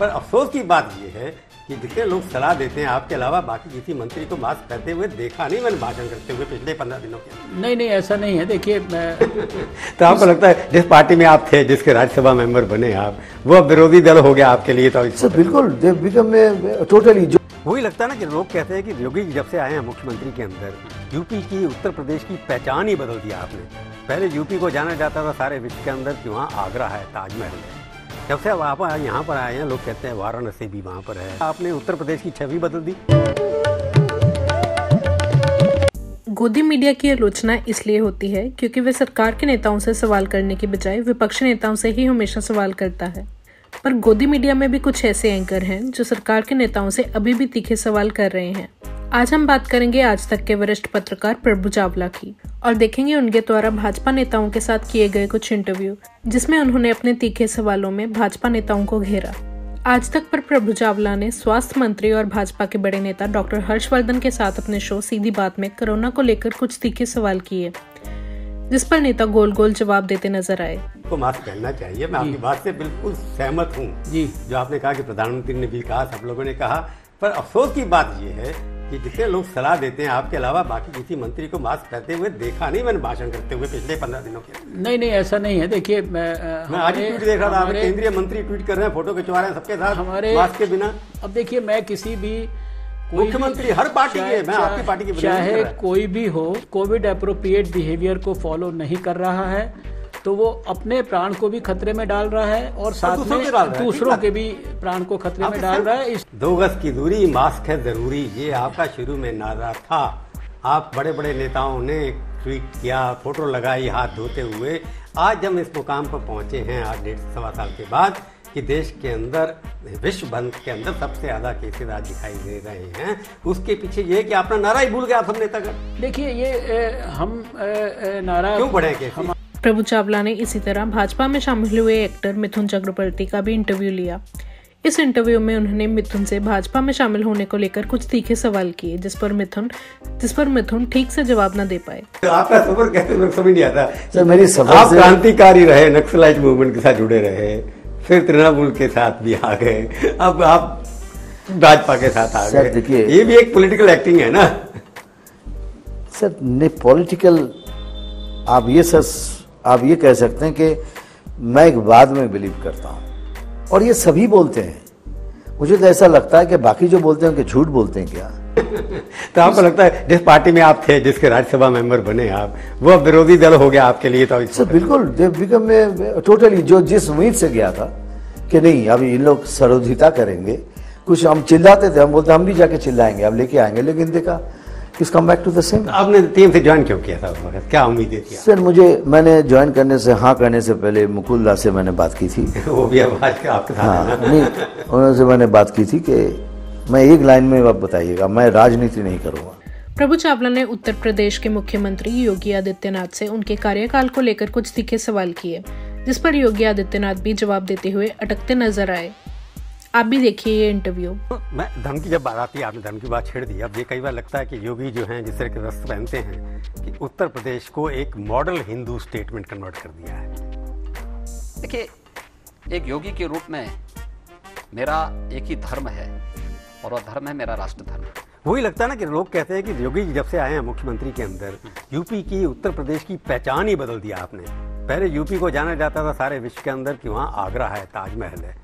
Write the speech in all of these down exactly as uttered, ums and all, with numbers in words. पर अफसोस की बात यह है कि जितने लोग सलाह देते हैं आपके अलावा बाकी किसी मंत्री को मास्क पहनते हुए देखा नहीं मैंने भाषण करते हुए पिछले पंद्रह दिनों के। नहीं नहीं ऐसा नहीं है। देखिए तो आपको लगता है जिस पार्टी में आप थे, जिसके राज्यसभा मेंबर बने आप, वो अब विरोधी दल हो गया आपके लिए? तो सर बिल्कुल टोटली वही लगता है ना कि लोग कहते हैं कि योगी जब से आए हैं मुख्यमंत्री के अंदर यूपी की, उत्तर प्रदेश की पहचान ही बदल दिया आपने। पहले यूपी को जाना जाता था सारे विश्व के अंदर कि वहाँ आगरा है, ताजमहल है। जब से आप यहाँ पर आए हैं लोग कहते हैं वाराणसी भी वहाँ पर है। आपने उत्तर प्रदेश की छवि बदल दी। गोदी मीडिया की आलोचना इसलिए होती है क्योंकि वे सरकार के नेताओं से सवाल करने के बजाय विपक्षी नेताओं से ही हमेशा सवाल करता है। पर गोदी मीडिया में भी कुछ ऐसे एंकर हैं जो सरकार के नेताओं से अभी भी तीखे सवाल कर रहे हैं। आज हम बात करेंगे आज तक के वरिष्ठ पत्रकार प्रभु चावला की और देखेंगे उनके द्वारा भाजपा नेताओं के साथ किए गए कुछ इंटरव्यू जिसमें उन्होंने अपने तीखे सवालों में भाजपा नेताओं को घेरा। आज तक पर प्रभु चावला ने स्वास्थ्य मंत्री और भाजपा के बड़े नेता डॉ. हर्षवर्धन के साथ अपने शो सीधी बात में कोरोना को लेकर कुछ तीखे सवाल किए जिस पर नेता गोल गोल जवाब देते नजर आए। तो मास्क पहनना चाहिए, मैं आपकी बात से बिल्कुल सहमत हूँ जो आपने कहा कि प्रधानमंत्री ने भी कहा, सब लोगों ने कहा। पर अफसोस की बात यह है कि जितने लोग सलाह देते हैं आपके अलावा बाकी किसी मंत्री को मास्क पहनते हुए देखा नहीं मैंने भाषण करते हुए पिछले पंद्रह दिनों के। नहीं नहीं ऐसा नहीं है। देखिए मैं, मैं आज ही ट्वीट देख रहा था, केंद्रीय मंत्री ट्वीट कर रहे हैं, फोटो खिंचवा रहे हैं सबके साथ हमारे मास्क के बिना। अब देखिए मैं किसी भी मुख्यमंत्री हर पार्टी के, मैं आपकी पार्टी की, चाहे कोई भी हो, कोविड एप्रोप्रिएट बिहेवियर को फॉलो नहीं कर रहा है तो वो अपने प्राण को भी खतरे में डाल रहा है और साथ में दूसरों के भी प्राण को खतरे में डाल रहा है। दो गज की दूरी, मास्क है जरूरी, ये आपका शुरू में नारा था। आप बड़े बड़े नेताओं ने ट्वीट किया, फोटो लगाई हाथ धोते हुए। आज जब इस मुकाम पर पहुंचे हैं आज डेढ़ सवा साल के बाद कि देश के अंदर, विश्व भर के अंदर सबसे ज्यादा केसेज आज दिखाई दे रहे हैं, उसके पीछे ये है कि अपना नारा ही भूल गया आप सब नेता का। देखिए ये हम नारा क्यों बढ़े के। प्रभु चावला ने इसी तरह भाजपा में शामिल हुए एक्टर मिथुन चक्रवर्ती का भी इंटरव्यू लिया। इस इंटरव्यू में उन्होंने मिथुन से भाजपा में शामिल होने को लेकर कुछ तीखे सवाल किए जिस पर मिथुन जिस पर मिथुन ठीक से जवाब न दे पाए। आपका सफर कैसे समझ नहीं आता सर। मेरी सफर आप क्रांतिकारी रहे, नक्सलाइट मूवमेंट के साथ जुड़े रहे, फिर तृणमूल के साथ भी आ गए, अब आप भाजपा के साथ आ गए। देखिए ये भी एक पॉलिटिकल एक्टिंग है ना सर। ने पॉलिटिकल आप ये सर आप ये कह सकते हैं कि मैं एक बाद में बिलीव करता हूँ और ये सभी बोलते हैं। मुझे तो ऐसा लगता है कि बाकी जो बोलते हैं कि झूठ बोलते हैं क्या। तो आपको लगता है जिस पार्टी में आप थे, जिसके राज्यसभा मेंबर बने आप, वो अब विरोधी दल हो गया आपके लिए। तो सर बिल्कुल मैं टोटली जो जिस उम्मीद से गया था कि नहीं अब इन लोग सरोधिता करेंगे, कुछ हम चिल्लाते थे, हम बोलते हम भी जाके चिल्लाएंगे, हम लेके आएंगे, लेकिन देखा come back to the same. आपने टीम से ज्वाइन क्यों किया था, क्या उम्मीदें थी? सर मुझे, मैंने ज्वाइन करने से, हाँ करने से पहले मुकुल दास से मैंने बात की थी। वो भी आपके आपके हाँ नहीं उनसे मैंने बात की थी कि मैं एक लाइन में आप बताइएगा, मैं राजनीति नहीं करूँगा। प्रभु चावला ने उत्तर प्रदेश के मुख्यमंत्री योगी आदित्यनाथ से उनके कार्यकाल को लेकर कुछ तीखे सवाल किए जिस पर योगी आदित्यनाथ भी जवाब देते हुए अटकते नजर आए। आप भी देखिए ये इंटरव्यू। मैं धर्म की जब बात आती है, आपने धर्म की बात छेड़ दी। अब ये कई बार लगता है कि योगी जो हैं जिस तरह के वस्त्र पहनते हैं कि उत्तर प्रदेश को एक मॉडल हिंदू स्टेट में कन्वर्ट कर दिया है। देखिए एक योगी के रूप में मेरा एक ही धर्म है और वह धर्म है मेरा राष्ट्र धर्म। वही लगता है ना कि लोग कहते हैं कि योगी जब से आए हैं मुख्यमंत्री के अंदर यूपी की, उत्तर प्रदेश की पहचान ही बदल दिया आपने। पहले यूपी को जाना जाता था सारे विश्व के अंदर कि वहाँ आगरा है, ताजमहल है।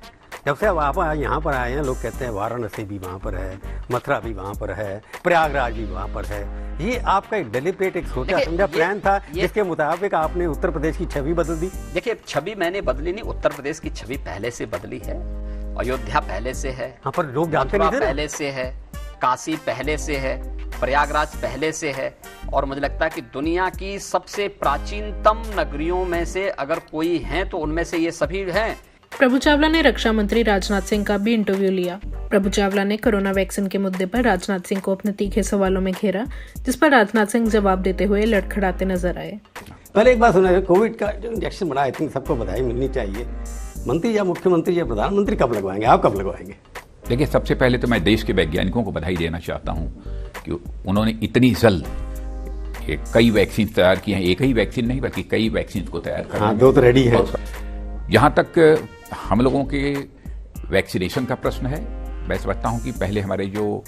जब से आप यहाँ पर आए हैं लोग कहते हैं वाराणसी भी वहाँ पर है, मथुरा भी वहाँ पर है, प्रयागराज भी वहाँ पर है। ये आपका एक डेलिपेट, एक सोचा समझा प्लान था जिसके मुताबिक आपने उत्तर प्रदेश की छवि बदल दी। देखिए छवि मैंने बदली नहीं, उत्तर प्रदेश की छवि पहले से बदली है। अयोध्या पहले से है, हाँ पर लोग जानते नहीं थे, पहले से है, काशी पहले से है, प्रयागराज पहले से है। और मुझे लगता है कि दुनिया की सबसे प्राचीनतम नगरियों में से अगर कोई है तो उनमें से ये सभी हैं। प्रभु चावला ने रक्षा मंत्री राजनाथ सिंह का भी इंटरव्यू लिया। प्रभु चावला ने कोरोना वैक्सीन के मुद्दे पर राजनाथ सिंह को अपने तीखे सवालों में घेरा जिस पर राजनाथ सिंह जवाब देते हुए लड़खड़ाते नजर आए। पहले एक बात सुना, कोविड का जो इंजेक्शन बना आई थिंक सबको बधाई मिलनी चाहिए। मंत्री या मुख्यमंत्री या प्रधानमंत्री कब लगवाएंगे, आप कब लगवाएंगे? देखिए सबसे पहले तो मैं देश के वैज्ञानिकों को बधाई देना चाहता हूँ कि उन्होंने इतनी जल्द कई वैक्सीन तैयार की है, एक ही वैक्सीन नहीं बल्कि कई वैक्सीन को तैयार कर, दो तो रेडी है। यहाँ तक हम लोगों के वैक्सीनेशन का प्रश्न है। मैं समझता हूँ कि पहले हमारे जो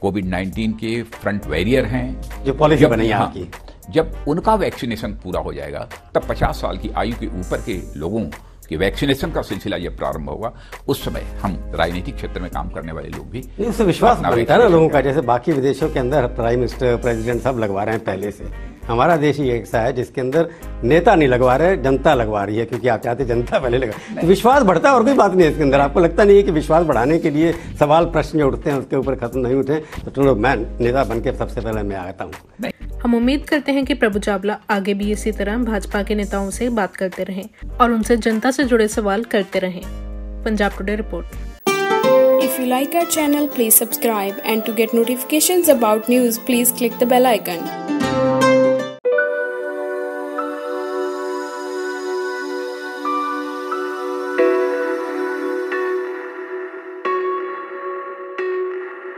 कोविड नाइन्टीन के फ्रंट वेरियर हैं जो पॉलिसी बनी यहाँ की, जब उनका वैक्सीनेशन पूरा हो जाएगा तब पचास साल की आयु के ऊपर के लोगों के वैक्सीनेशन का सिलसिला जब प्रारंभ होगा, उस समय हम राजनीतिक क्षेत्र में काम करने वाले लोग भी इससे विश्वास बनता है ना लोगों का। जैसे बाकी विदेशों के अंदर प्राइम मिनिस्टर प्रेसिडेंट साहब लगवा रहे हैं पहले से, हमारा देश ही ऐसा है जिसके अंदर नेता नहीं लगवा रहे, जनता लगवा रही है, क्योंकि आप चाहते जनता पहले लगा। तो विश्वास बढ़ता है और कोई बात नहीं है इसके अंदर। आपको लगता नहीं है कि विश्वास बढ़ाने के लिए सवाल प्रश्न उठते हैं उसके ऊपर खत्म नहीं उठे, तो चलो मैं नेता बन के सबसे पहले मैं आता हूँ। हम उम्मीद करते हैं कि प्रभु चावला आगे भी इसी तरह भाजपा के नेताओं से बात करते रहें और उनसे जनता से जुड़े सवाल करते रहें। Punjab today report. If you like our channel please subscribe and to get notifications about news please click the bell icon.